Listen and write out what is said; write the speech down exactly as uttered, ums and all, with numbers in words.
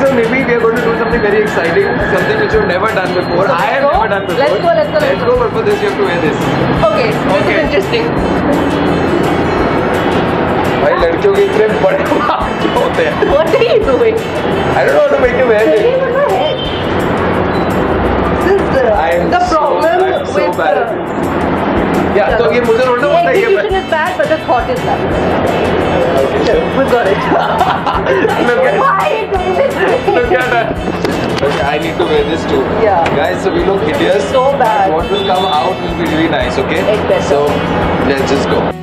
so maybe we are going to do something very exciting, something which you've never done before. So I have go? never done before. Let's go, let's go. Let's go, but for this you have to wear this. Okay, so this okay. is interesting. Why ladkiyon ke itne bade kya hote hain? What are you doing? I don't know how to make you wear it. This is the problem so, with so bad. The... Yeah, so I don't know what I am. The execution is bad, but the thought is bad. We got it. Look at Why Look at that. Okay, I need to wear this too. Yeah. Guys, so we look hideous. So bad. What will come out will be really nice, okay? So, let's just go.